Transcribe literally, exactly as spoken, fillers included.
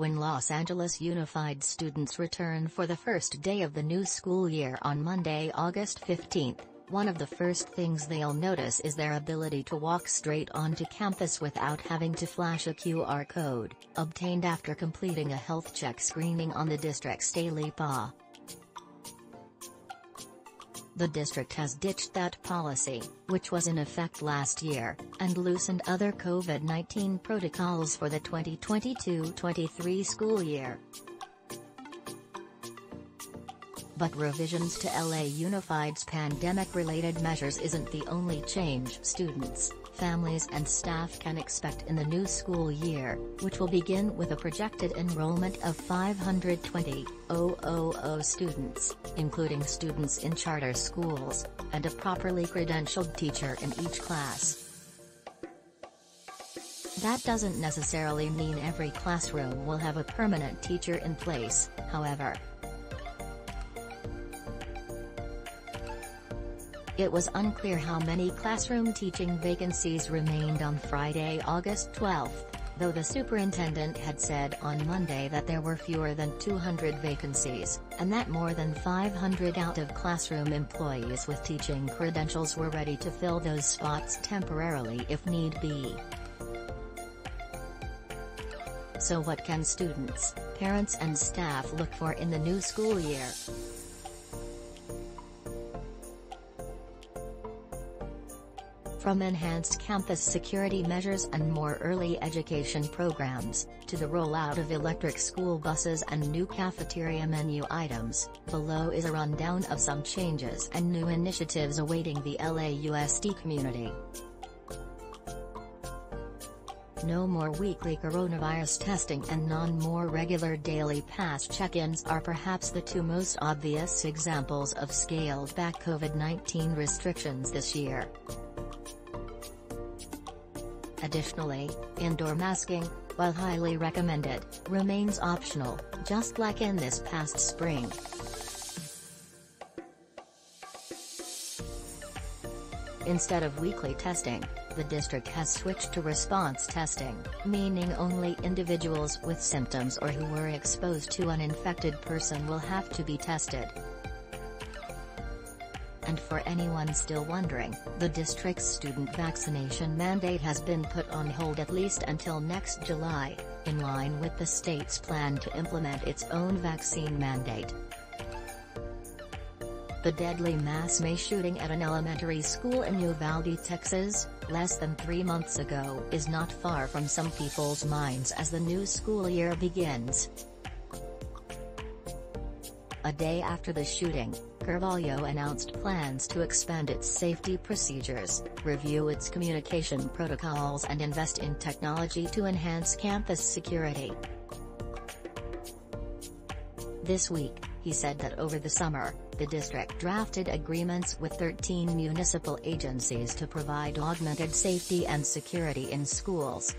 when Los Angeles Unified students return for the first day of the new school year on Monday, August fifteenth, one of the first things they'll notice is their ability to walk straight onto campus without having to flash a Q R code, obtained after completing a health check screening on the district's Daily Pass. The district has ditched that policy, which was in effect last year, and loosened other COVID nineteen protocols for the twenty twenty-two twenty-three school year. But revisions to L A Unified's pandemic-related measures isn't the only change students, families and staff can expect in the new school year, which will begin with a projected enrollment of five hundred twenty thousand students, including students in charter schools, and a properly credentialed teacher in each class. That doesn't necessarily mean every classroom will have a permanent teacher in place, however. It was unclear how many classroom teaching vacancies remained on Friday, August twelfth, though the superintendent had said on Monday that there were fewer than two hundred vacancies, and that more than five hundred out-of-classroom employees with teaching credentials were ready to fill those spots temporarily if need be. So what can students, parents and staff look for in the new school year? From enhanced campus security measures and more early education programs, to the rollout of electric school buses and new cafeteria menu items, below is a rundown of some changes and new initiatives awaiting the L A U S D community. No more weekly coronavirus testing and none more regular daily pass check-ins are perhaps the two most obvious examples of scaled-back COVID nineteen restrictions this year. Additionally, indoor masking, while highly recommended, remains optional, just like in this past spring. Instead of weekly testing, the district has switched to response testing, meaning only individuals with symptoms or who were exposed to an infected person will have to be tested. And for anyone still wondering, the district's student vaccination mandate has been put on hold at least until next July, in line with the state's plan to implement its own vaccine mandate. The deadly mass May shooting at an elementary school in Uvalde, Texas, less than three months ago is not far from some people's minds as the new school year begins. A day after the shooting, Carvalho announced plans to expand its safety procedures, review its communication protocols and invest in technology to enhance campus security. This week, he said that over the summer, the district drafted agreements with thirteen municipal agencies to provide augmented safety and security in schools.